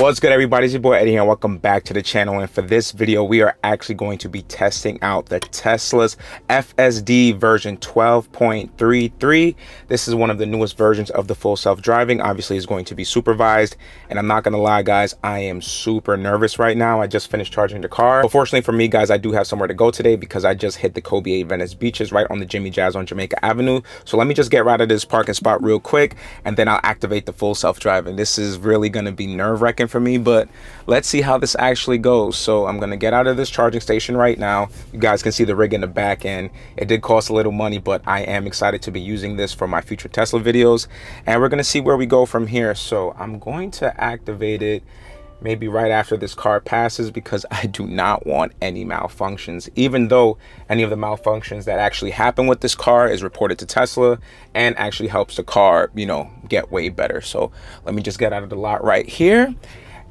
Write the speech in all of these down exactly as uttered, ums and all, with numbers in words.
What's good, everybody? It's your boy Eddie here. Welcome back to the channel. And for this video, we are actually going to be testing out the Tesla's F S D version twelve point three three. This is one of the newest versions of the full self-driving. Obviously, it's going to be supervised. And I'm not going to lie, guys, I am super nervous right now. I just finished charging the car. But fortunately for me, guys, I do have somewhere to go today because I just hit the Kobe Venice beaches right on the Jimmy Jazz on Jamaica Avenue. So let me just get right out of this parking spot real quick, and then I'll activate the full self-driving. This is really going to be nerve-wracking for me, but let's see how this actually goes. So I'm gonna get out of this charging station right now. You guys can see the rig in the back, and it did cost a little money, but I am excited to be using this for my future Tesla videos, and we're gonna see where we go from here. So I'm going to activate it maybe right after this car passes because I do not want any malfunctions, even though any of the malfunctions that actually happen with this car is reported to Tesla and actually helps the car, you know, get way better. So let me just get out of the lot right here.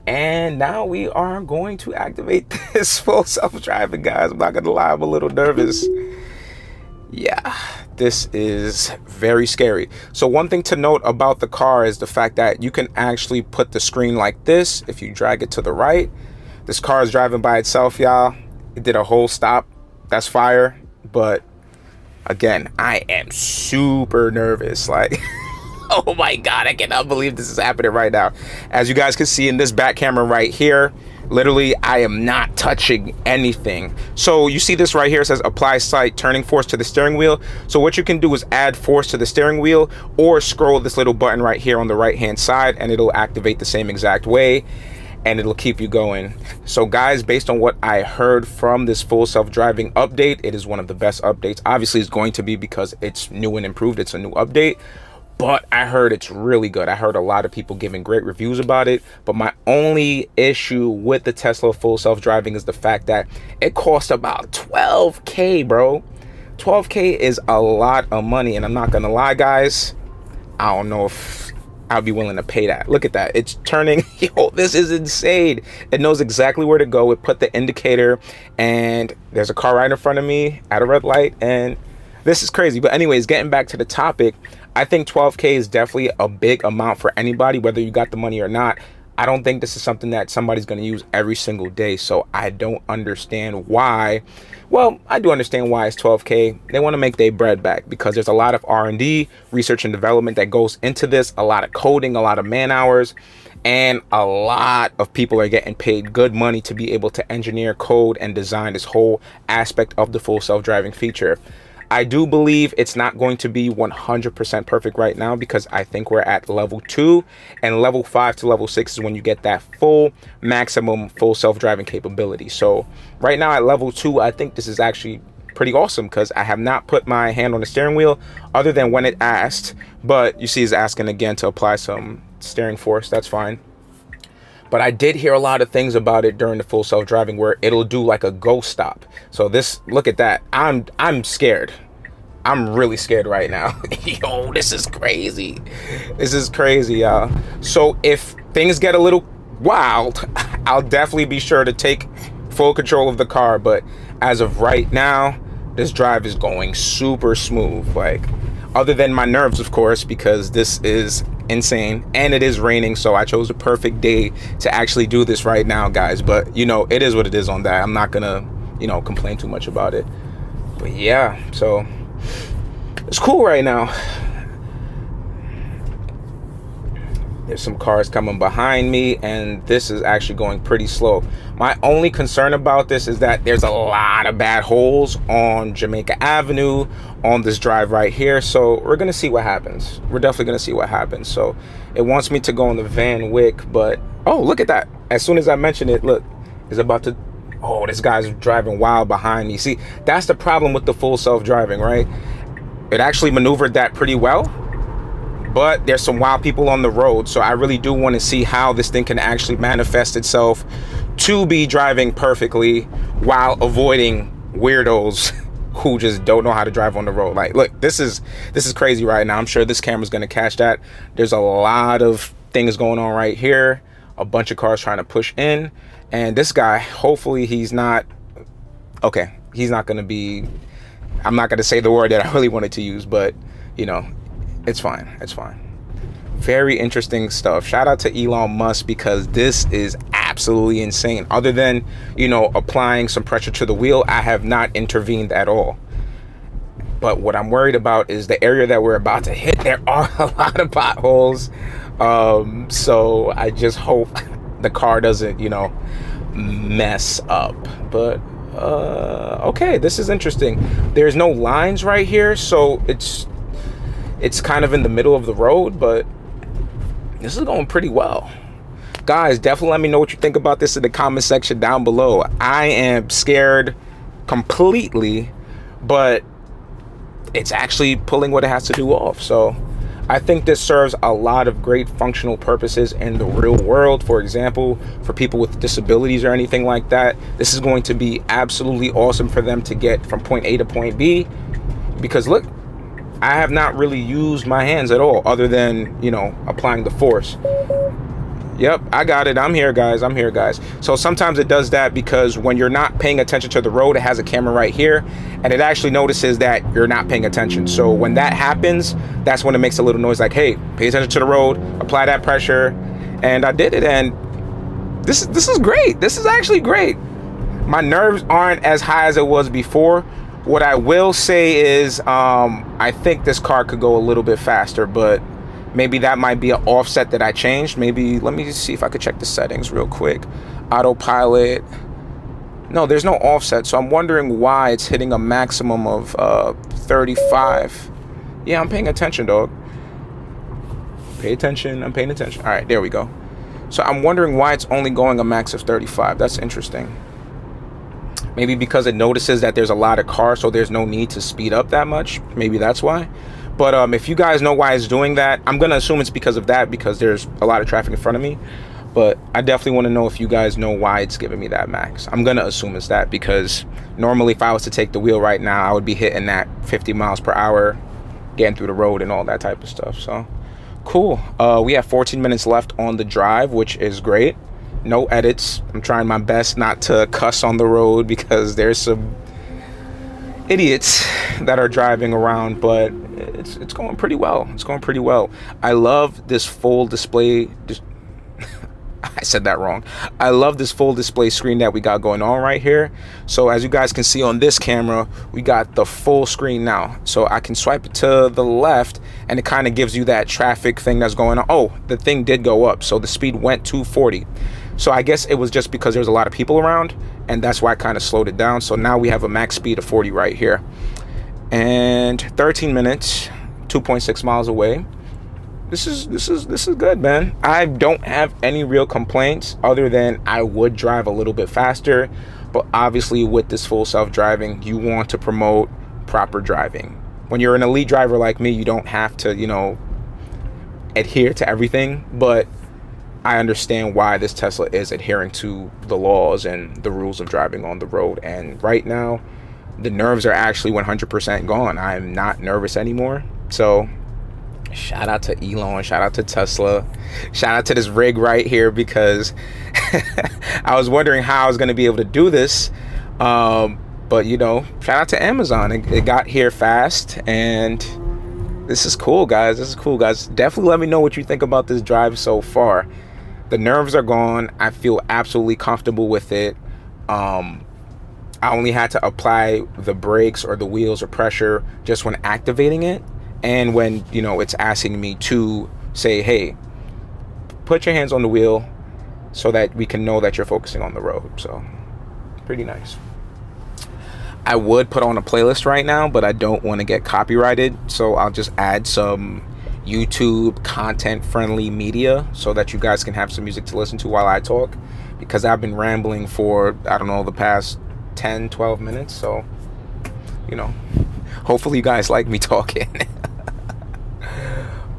And now we are going to activate this full self-driving, guys. I'm not gonna lie, I'm a little nervous. Yeah, this is very scary. So one thing to note about the car is the fact that you can actually put the screen like this. If you drag it to the right, this car is driving by itself, y'all. It did a whole stop. That's fire. But again, I am super nervous. Like, oh my God, I cannot believe this is happening right now. As you guys can see in this back camera right here, literally, I am not touching anything. So you see this right here, it says apply slight turning force to the steering wheel. So what you can do is add force to the steering wheel or scroll this little button right here on the right hand side, and it'll activate the same exact way, and it'll keep you going. So guys, based on what I heard from this full self-driving update, it is one of the best updates. Obviously, it's going to be because it's new and improved. It's a new update. But I heard it's really good. I heard a lot of people giving great reviews about it. But my only issue with the Tesla full self-driving is the fact that it costs about twelve K, bro. twelve K is a lot of money. And I'm not going to lie, guys, I don't know if I'll be willing to pay that. Look at that. It's turning. Yo, this is insane. It knows exactly where to go. It put the indicator, and there's a car right in front of me at a red light. And this is crazy. But anyways, getting back to the topic, I think twelve K is definitely a big amount for anybody, whether you got the money or not. I don't think this is something that somebody's going to use every single day. So I don't understand why. Well, I do understand why it's twelve K. They want to make their bread back because there's a lot of R and D, research and development, that goes into this. A lot of coding, a lot of man hours, and a lot of people are getting paid good money to be able to engineer, code, and design this whole aspect of the full self-driving feature. I do believe it's not going to be one hundred percent perfect right now because I think we're at level two, and level five to level six is when you get that full maximum full self-driving capability. So right now at level two, I think this is actually pretty awesome because I have not put my hand on the steering wheel other than when it asked, but you see it's asking again to apply some steering force. That's fine. But I did hear a lot of things about it during the full self-driving where it'll do like a ghost stop. So this, look at that. I'm I'm scared. I'm really scared right now. Yo, this is crazy. This is crazy, y'all. So if things get a little wild, I'll definitely be sure to take full control of the car. But as of right now, this drive is going super smooth. Like, other than my nerves, of course, because this is insane, and it is raining, so I chose a perfect day to actually do this right now, guys. But you know, it is what it is on that. I'm not gonna, you know, complain too much about it. But yeah, so it's cool right now. There's some cars coming behind me, and this is actually going pretty slow. My only concern about this is that there's a lot of bad holes on Jamaica Avenue on this drive right here. So we're gonna see what happens. We're definitely gonna see what happens. So it wants me to go on the Van Wick, but oh, look at that. As soon as I mention it, look, it's about to, oh, this guy's driving wild behind me. See, that's the problem with the full self-driving, right? It actually maneuvered that pretty well, but there's some wild people on the road. So I really do want to see how this thing can actually manifest itself to be driving perfectly while avoiding weirdos who just don't know how to drive on the road. Like, look, this is this is crazy right now. I'm sure this camera's going to catch that. There's a lot of things going on right here. A bunch of cars trying to push in. And this guy, hopefully he's not, okay, he's not going to be, I'm not going to say the word that I really wanted to use, but, you know, it's fine. It's fine. Very interesting stuff. Shout out to Elon Musk, because this is absolutely insane. Other than, you know, applying some pressure to the wheel, I have not intervened at all. But what I'm worried about is the area that we're about to hit. There are a lot of potholes. Um, so I just hope the car doesn't, you know, mess up. But uh, okay, this is interesting. There's no lines right here, so it's it's kind of in the middle of the road, but this is going pretty well. Guys, definitely let me know what you think about this in the comment section down below. I am scared completely, but it's actually pulling what it has to do off. So I think this serves a lot of great functional purposes in the real world. For example, for people with disabilities or anything like that, this is going to be absolutely awesome for them to get from point A to point B. Because look, I have not really used my hands at all, other than, you know, applying the force. Yep, I got it. I'm here, guys. I'm here, guys. So sometimes it does that because when you're not paying attention to the road, it has a camera right here, and it actually notices that you're not paying attention. So when that happens, that's when it makes a little noise like, hey, pay attention to the road, apply that pressure. And I did it, and this, this is great. This is actually great. My nerves aren't as high as it was before. What I will say is um, I think this car could go a little bit faster, but maybe that might be an offset that I changed. Maybe, let me see if I could check the settings real quick. Autopilot. No, there's no offset. So I'm wondering why it's hitting a maximum of uh, thirty-five. Yeah, I'm paying attention, dog. Pay attention. I'm paying attention. All right, there we go. So I'm wondering why it's only going a max of thirty-five. That's interesting. Maybe because it notices that there's a lot of cars, so there's no need to speed up that much. Maybe that's why. But um, if you guys know why it's doing that, I'm going to assume it's because of that, because there's a lot of traffic in front of me. But I definitely want to know if you guys know why it's giving me that max. I'm going to assume it's that, because normally if I was to take the wheel right now, I would be hitting that fifty miles per hour, getting through the road and all that type of stuff. So cool. Uh, we have fourteen minutes left on the drive, which is great. No edits. I'm trying my best not to cuss on the road, because there's some idiots that are driving around, but it's it's going pretty well. It's going pretty well. I love this full display. Dis I said that wrong. I love this full display screen that we got going on right here. So as you guys can see on this camera, we got the full screen now. So I can swipe it to the left, and it kind of gives you that traffic thing that's going on. Oh, the thing did go up, so the speed went to forty. So I guess it was just because there's a lot of people around, and that's why I kind of slowed it down. So now we have a max speed of forty right here. And thirteen minutes, two point six miles away. This is this is this is good, man. I don't have any real complaints, other than I would drive a little bit faster, but obviously with this full self-driving, you want to promote proper driving. When you're an elite driver like me, you don't have to, you know, adhere to everything, but I understand why this Tesla is adhering to the laws and the rules of driving on the road. And right now, the nerves are actually one hundred percent gone. I'm not nervous anymore. So shout out to Elon, shout out to Tesla, shout out to this rig right here, because I was wondering how I was going to be able to do this. Um, but, you know, shout out to Amazon. It, it got here fast, and this is cool, guys. This is cool, guys. Definitely let me know what you think about this drive so far. The nerves are gone. I feel absolutely comfortable with it. Um, I only had to apply the brakes or the wheels or pressure just when activating it. And when, you know, it's asking me to say, hey, put your hands on the wheel so that we can know that you're focusing on the road. So pretty nice. I would put on a playlist right now, but I don't want to get copyrighted. So I'll just add some YouTube content friendly media so that you guys can have some music to listen to while I talk, because I've been rambling for, I don't know, the past ten, twelve minutes. So, you know, hopefully you guys like me talking.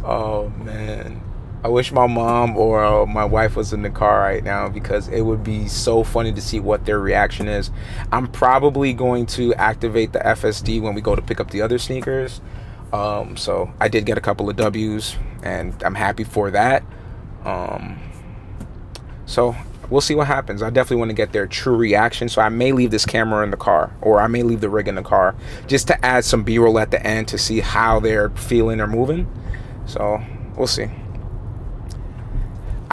Oh man, I wish my mom or uh, my wife was in the car right now, because it would be so funny to see what their reaction is. I'm probably going to activate the F S D when we go to pick up the other sneakers. Um, so I did get a couple of W's, and I'm happy for that. Um, so we'll see what happens. I definitely want to get their true reaction. So I may leave this camera in the car, or I may leave the rig in the car, just to add some B-roll at the end to see how they're feeling or moving. So we'll see.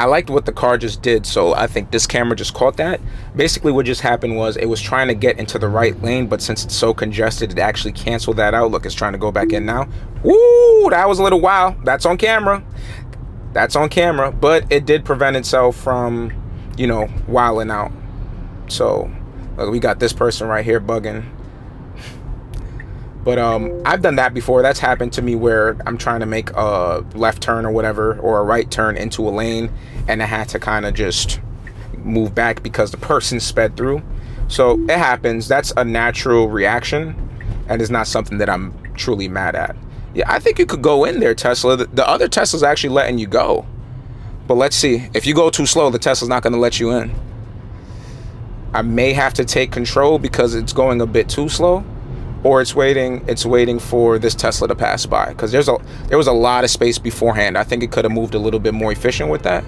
I liked what the car just did, so I think this camera just caught that. Basically what just happened was it was trying to get into the right lane, but since it's so congested, it actually canceled that out. Look, it's trying to go back in now. Woo, that was a little wild. That's on camera. That's on camera, but it did prevent itself from, you know, wilding out. So look, we got this person right here bugging. But um, I've done that before. That's happened to me where I'm trying to make a left turn or whatever, or a right turn into a lane, and I had to kind of just move back because the person sped through. So it happens. That's a natural reaction, and it's not something that I'm truly mad at. Yeah, I think you could go in there, Tesla. The, the other Tesla's actually letting you go. But let's see. If you go too slow, the Tesla's not going to let you in. I may have to take control because it's going a bit too slow. Or it's waiting, it's waiting for this Tesla to pass by. Because there's a there was a lot of space beforehand. I think it could have moved a little bit more efficient with that.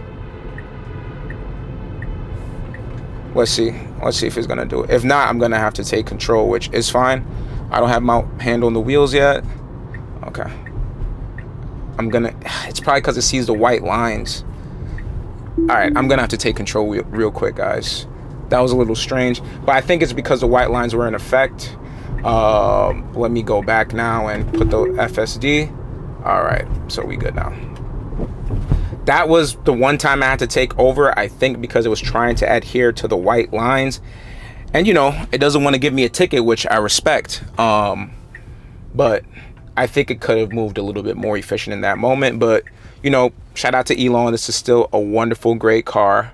Let's see. Let's see if it's going to do it. If not, I'm going to have to take control, which is fine. I don't have my hand on the wheels yet. Okay. I'm going to... It's probably because it sees the white lines. Alright, I'm going to have to take control real, real quick, guys. That was a little strange. But I think it's because the white lines were in effect. Um, let me go back now and put the F S D. All right, so we good now. That was the one time I had to take over, I think, because it was trying to adhere to the white lines. And, you know, it doesn't want to give me a ticket, which I respect. Um, but I think it could have moved a little bit more efficient in that moment. But, you know, shout out to Elon. This is still a wonderful, great car.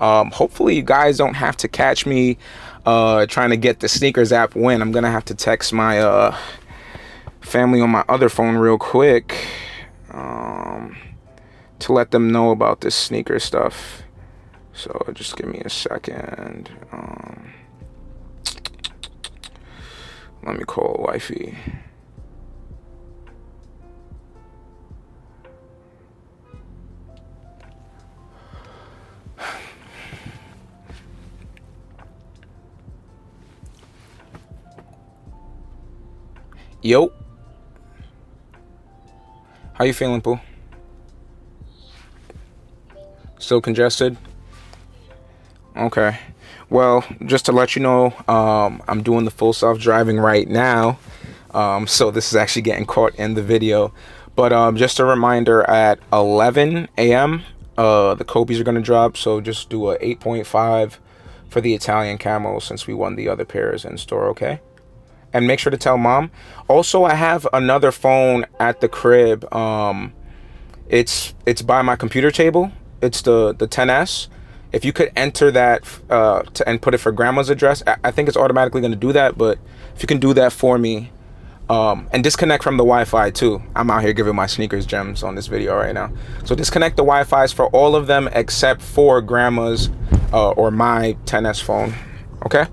Um, hopefully you guys don't have to catch me uh, trying to get the sneakers app win. I'm going to have to text my uh, family on my other phone real quick um, to let them know about this sneaker stuff. So just give me a second. Um, let me call wifey. Yo, how you feeling, Pooh? Still congested? Okay. Well, just to let you know, um, I'm doing the full self-driving right now, um, so this is actually getting caught in the video. But um, just a reminder: at eleven A M, uh, the Kobe's are gonna drop. So just do a eight point five for the Italian camo since we won the other pairs in store. Okay. And make sure to tell mom. Also, I have another phone at the crib. Um, it's it's by my computer table. It's the the ten S. If you could enter that uh, to, and put it for grandma's address, I, I think it's automatically going to do that. But if you can do that for me, um, and disconnect from the Wi-Fi too. I'm out here giving my sneakers gems on this video right now. So disconnect the Wi-Fi's for all of them except for grandma's uh, or my ten S phone. Okay.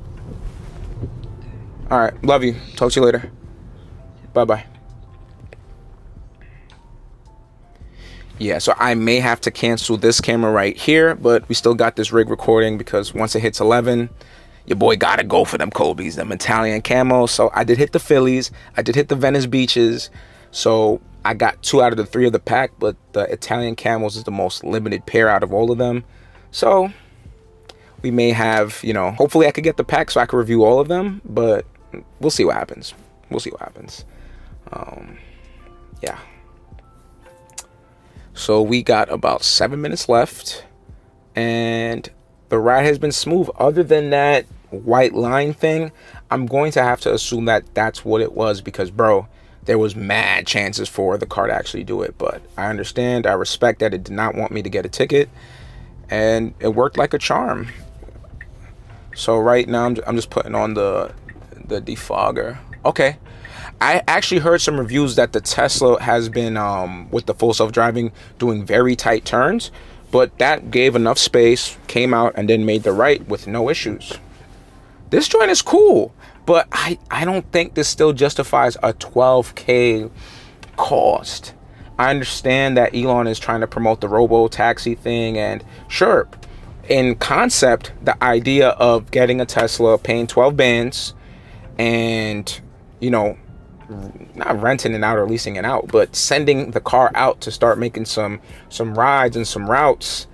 All right. Love you. Talk to you later. Bye-bye. Yeah, so I may have to cancel this camera right here, but we still got this rig recording because once it hits eleven, your boy got to go for them Kobe's, them Italian camo. So I did hit the Phillies. I did hit the Venice beaches. So I got two out of the three of the pack, but the Italian camos is the most limited pair out of all of them. So... we may have, you know, hopefully I could get the pack so I could review all of them, but we'll see what happens. We'll see what happens. Um, yeah. So we got about seven minutes left and the ride has been smooth. Other than that white line thing, I'm going to have to assume that that's what it was because, bro, there was mad chances for the car to actually do it. But I understand. I respect that it did not want me to get a ticket. And it worked like a charm. So right now I'm, I'm just putting on the the defogger. Okay, I actually heard some reviews that the Tesla has been um with the full self-driving doing very tight turns, but that gave enough space, came out and then made the right with no issues. This joint is cool, but I I don't think this still justifies a twelve K cost. I understand that Elon is trying to promote the robo-taxi thing, and sure, in concept, the idea of getting a Tesla, paying twelve bands, and, you know, not renting it out or leasing it out, but sending the car out to start making some some rides and some routes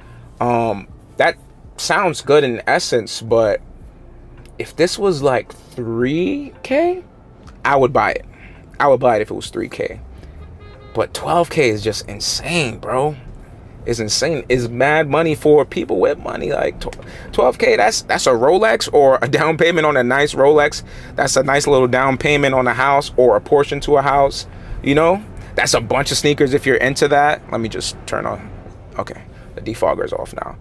Um, that sounds good in essence, but if this was like three K, I would buy it. I would buy it if it was three K. But twelve K is just insane, bro. It's insane. It's mad money for people with money. Like twelve K, that's that's a Rolex or a down payment on a nice Rolex. That's a nice little down payment on a house or a portion to a house. You know, that's a bunch of sneakers if you're into that. Let me just turn on. Okay, the defogger's off now.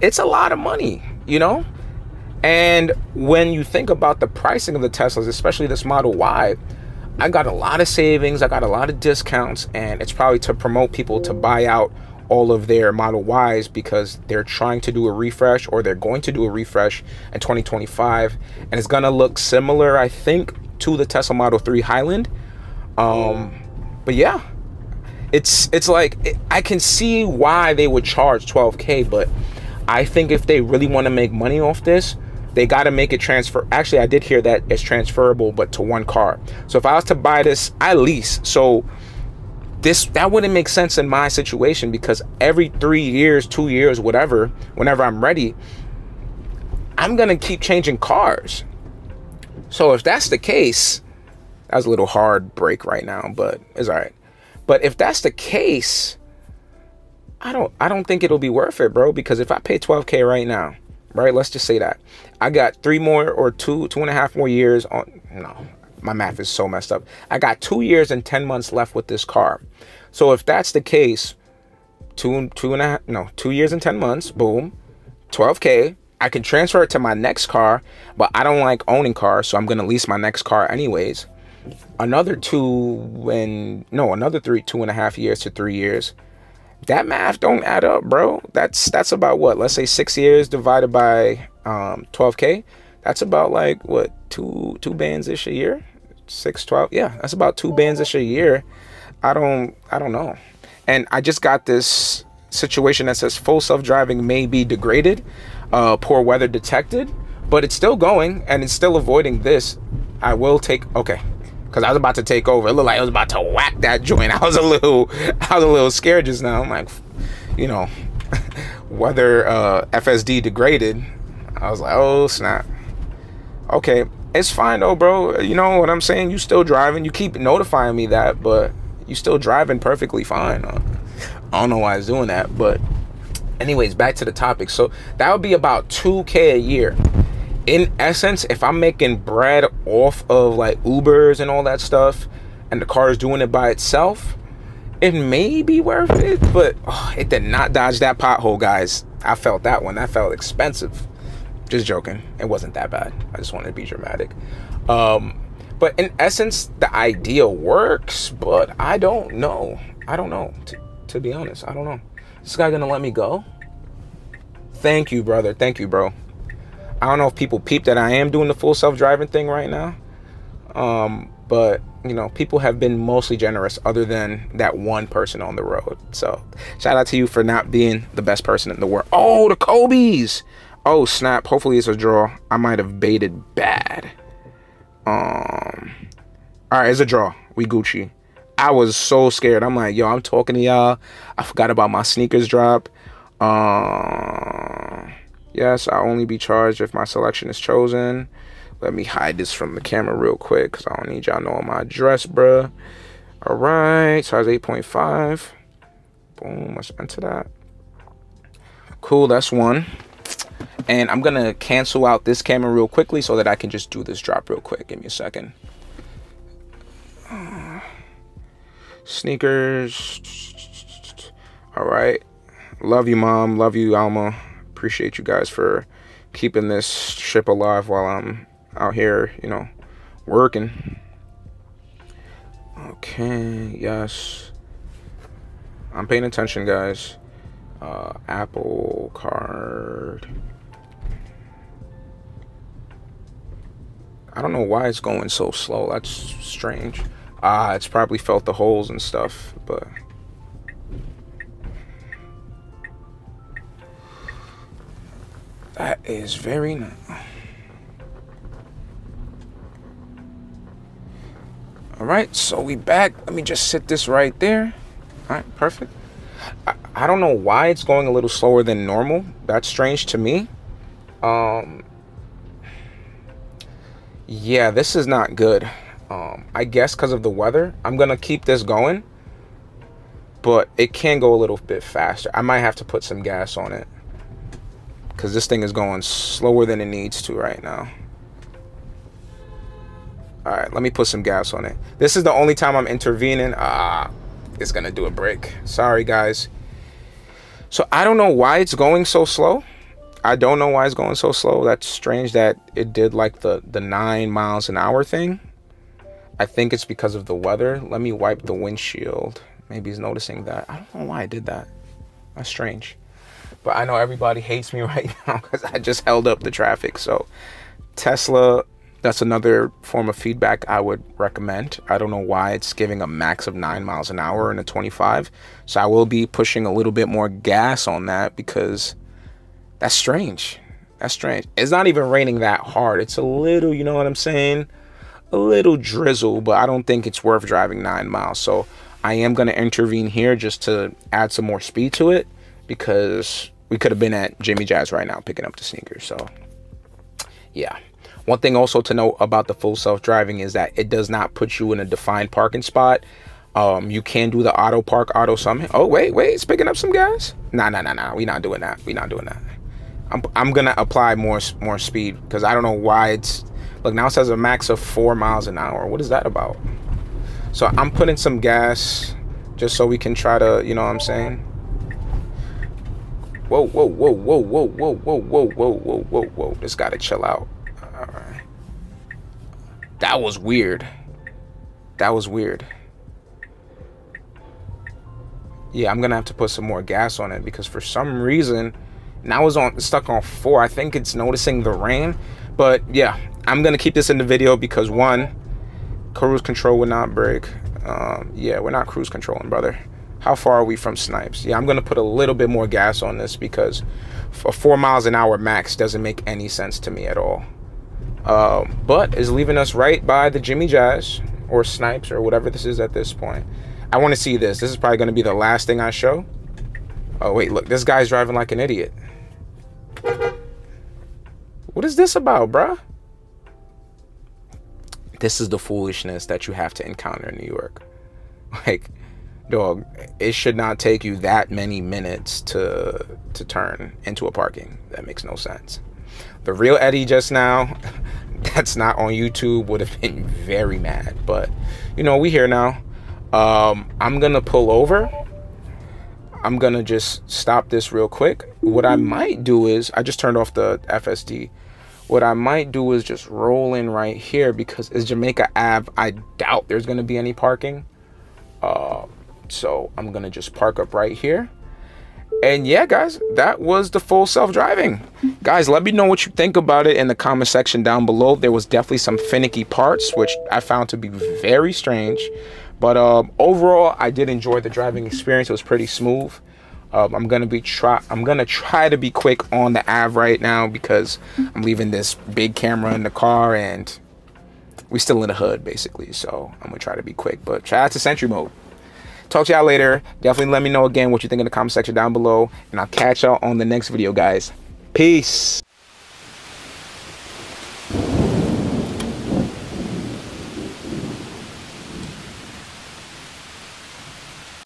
It's a lot of money, you know. And when you think about the pricing of the Teslas, especially this Model Y, I got a lot of savings. I got a lot of discounts, and it's probably to promote people to buy out all of their Model Ys because they're trying to do a refresh, or they're going to do a refresh in twenty twenty-five, and it's gonna look similar, I think, to the Tesla Model three Highland. Um, but yeah, it's it's like it, I can see why they would charge twelve K, but I think if they really want to make money off this, they got to make it transfer. Actually, I did hear that it's transferable, but to one car. So if I was to buy this, I lease. So this, that wouldn't make sense in my situation, because every three years, two years, whatever, whenever I'm ready, I'm going to keep changing cars. So if that's the case, that was a little hard break right now, but it's all right. But if that's the case, I don't, I don't think it'll be worth it, bro, because if I pay twelve K right now, right, let's just say that I got three more or two, two and a half more years on, no. My math is so messed up. I got two years and ten months left with this car. So if that's the case, two, two and a half, no, two years and ten months, boom, twelve K. I can transfer it to my next car, but I don't like owning cars, so I'm gonna lease my next car anyways. Another two and no, another three, two and a half years to three years. That math don't add up, bro. That's that's about what? Let's say six years divided by um, twelve K. That's about like what, two two bands ish a year. six twelve, yeah, that's about two bands ish a year. I don't i don't know, and I just got this situation that says full self-driving may be degraded, uh poor weather detected, but it's still going and it's still avoiding this. I will take, okay, because I was about to take over. It looked like I was about to whack that joint. I was a little i was a little scared just now. I'm like, you know, weather uh F S D degraded. I was like, oh snap. Okay, it's fine though, bro. You know what I'm saying? You still driving. You keep notifying me that, but you still driving perfectly fine. I don't know why it's doing that, but anyways, back to the topic. So that would be about two K a year. In essence, if I'm making bread off of like Ubers and all that stuff, and the car is doing it by itself, it may be worth it, but oh, it did not dodge that pothole, guys. I felt that one. That felt expensive. Just joking, it wasn't that bad. I just wanted to be dramatic. Um, but in essence, the idea works, but I don't know. I don't know, to, to be honest, I don't know. Is this guy gonna let me go? Thank you, brother, thank you, bro. I don't know if people peep that I am doing the full self-driving thing right now, um, but you know, people have been mostly generous other than that one person on the road. So shout out to you for not being the best person in the world. Oh, the Kobe's. Oh snap, hopefully it's a draw. I might have baited bad. Um Alright, it's a draw. We Gucci. I was so scared. I'm like, yo, I'm talking to y'all. I forgot about my sneakers drop. Um Yes, I'll only be charged if my selection is chosen. Let me hide this from the camera real quick, because I don't need y'all knowing my address, bruh. Alright, size eight point five. Boom, let's enter that. Cool, that's one. And I'm gonna cancel out this camera real quickly so that I can just do this drop real quick. Give me a second. Uh, sneakers. All right. Love you, Mom. Love you, Alma. Appreciate you guys for keeping this ship alive while I'm out here, you know, working. Okay. Yes. I'm paying attention, guys. Uh, Apple Card. I don't know why it's going so slow. That's strange. Ah, uh, it's probably felt the holes and stuff, but that is very nice. All right, so we back. Let me just sit this right there. All right, perfect. I I don't know why it's going a little slower than normal. That's strange to me. Um, yeah, this is not good. Um, I guess because of the weather, I'm going to keep this going, but it can go a little bit faster. I might have to put some gas on it because this thing is going slower than it needs to right now. All right, let me put some gas on it. This is the only time I'm intervening. Ah, it's going to do a break. Sorry, guys. So I don't know why it's going so slow. I don't know why it's going so slow. That's strange that it did like the, the nine miles an hour thing. I think it's because of the weather. Let me wipe the windshield. Maybe he's noticing that. I don't know why I did that. That's strange. But I know everybody hates me right now because I just held up the traffic. So Tesla, that's another form of feedback I would recommend. I don't know why it's giving a max of nine miles an hour and a twenty-five. So I will be pushing a little bit more gas on that because that's strange. That's strange. It's not even raining that hard. It's a little, you know what I'm saying? A little drizzle, but I don't think it's worth driving nine miles. So I am going to intervene here just to add some more speed to it because we could have been at Jimmy Jazz right now picking up the sneakers. So yeah. One thing also to note about the full self-driving is that it does not put you in a defined parking spot. Um, you can do the auto park, auto summon. Oh, wait, wait, it's picking up some gas. Nah, nah, nah, nah. We're not doing that. We're not doing that. I'm, I'm going to apply more, more speed because I don't know why it's... Look, now it says a max of four miles an hour. What is that about? So I'm putting some gas just so we can try to, you know what I'm saying? Whoa, whoa, whoa, whoa, whoa, whoa, whoa, whoa, whoa, whoa, whoa, whoa. Just got to chill out. All right. That was weird. That was weird. Yeah, I'm going to have to put some more gas on it because for some reason, now it's on, stuck on four. I think it's noticing the rain. But yeah, I'm going to keep this in the video because one, cruise control would not break. Um, yeah, we're not cruise controlling, brother. How far are we from Snipes? Yeah, I'm going to put a little bit more gas on this because a four miles an hour max doesn't make any sense to me at all. Uh, but is leaving us right by the Jimmy Jazz or Snipes or whatever this is at this point. I want to see this. This is probably going to be the last thing I show. Oh, wait, look, this guy's driving like an idiot. What is this about, bruh? This is the foolishness that you have to encounter in New York. Like, dog, it should not take you that many minutes to, to turn into a parking. That makes no sense. The real Eddie just now, that's not on YouTube, would have been very mad. But, you know, we here now. Um, I'm going to pull over. I'm going to just stop this real quick. What I might do is, I just turned off the F S D. What I might do is just roll in right here because it's Jamaica Avenue. I doubt there's going to be any parking. Uh, so I'm going to just park up right here. And yeah, guys, that was the full self-driving. Guys, let me know what you think about it in the comment section down below. There was definitely some finicky parts, which I found to be very strange. But um, overall, I did enjoy the driving experience. It was pretty smooth. Um, I'm gonna be try. I'm gonna try to be quick on the Ave right now because I'm leaving this big camera in the car, and we're still in the hood basically. So I'm gonna try to be quick. But shout out to Sentry Mode. Talk to y'all later. Definitely let me know again what you think in the comment section down below, and I'll catch y'all on the next video, guys. Peace.